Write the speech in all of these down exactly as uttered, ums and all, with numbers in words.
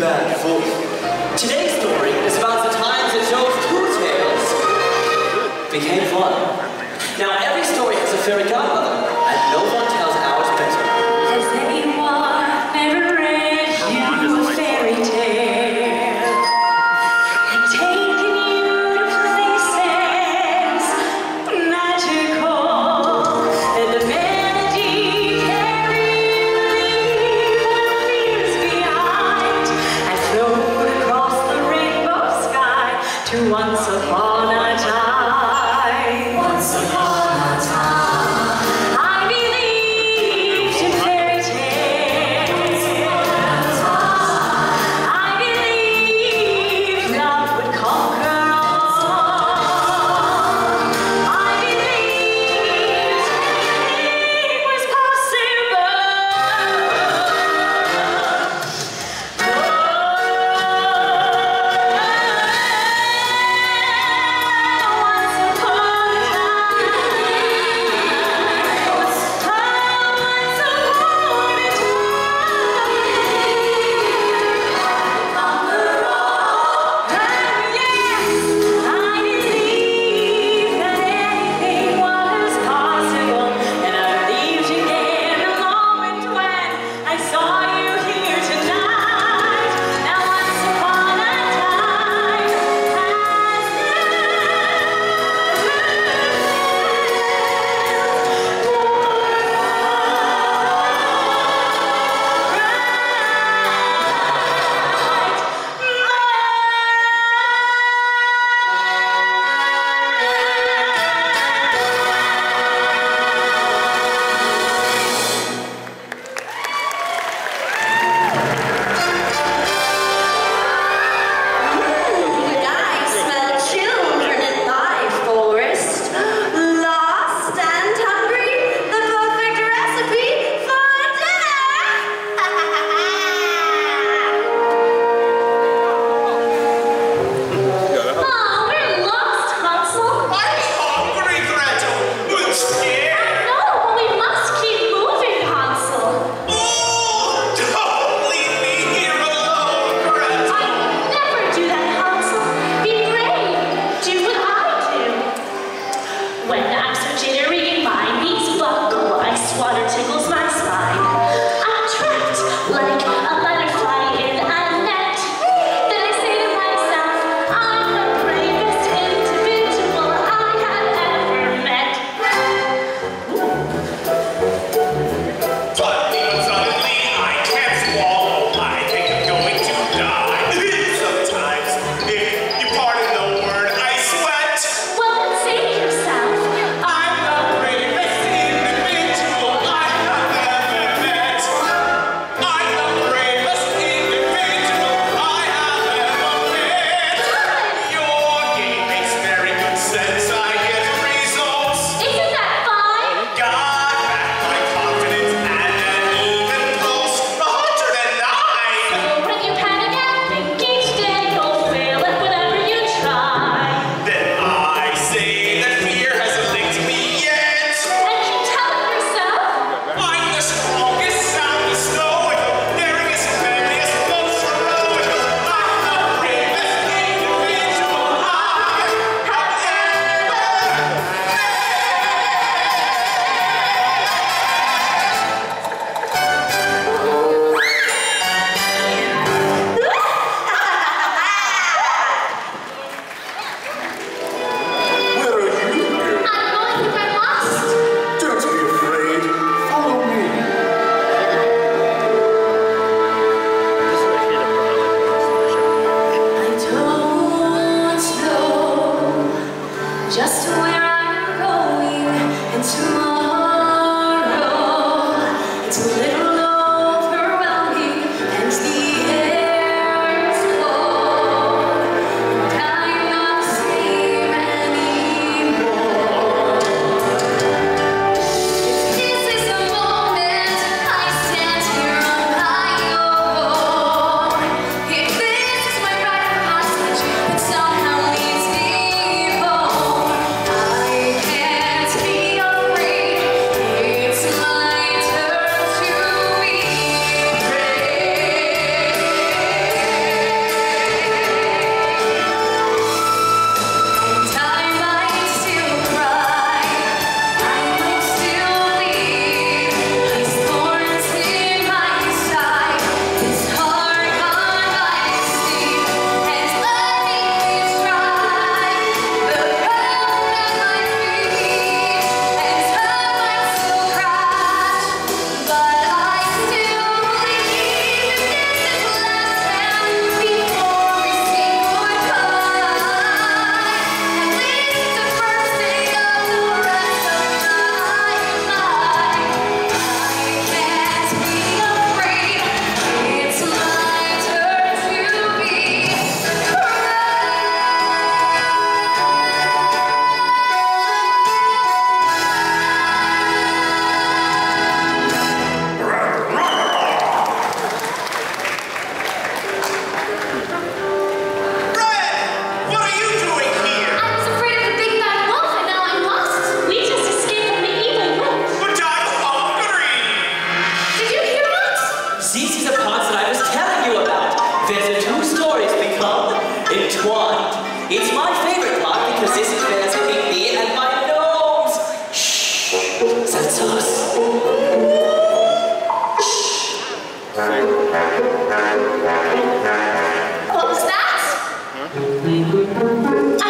bad for you. Today's story is about the times that Joe's two tales became one. Now, every story has a fairy godmother, and no one tells ours better. Has anyone ever read you a fairy tale and taken you to places magical, and the melody carried the fears behind, and flown across the rainbow sky to once upon a time? Once upon a time. It's my favorite part because this is where it's between me and my nose. Shh, that's us. Shh. What was that? Hmm? I don't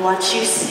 what you see.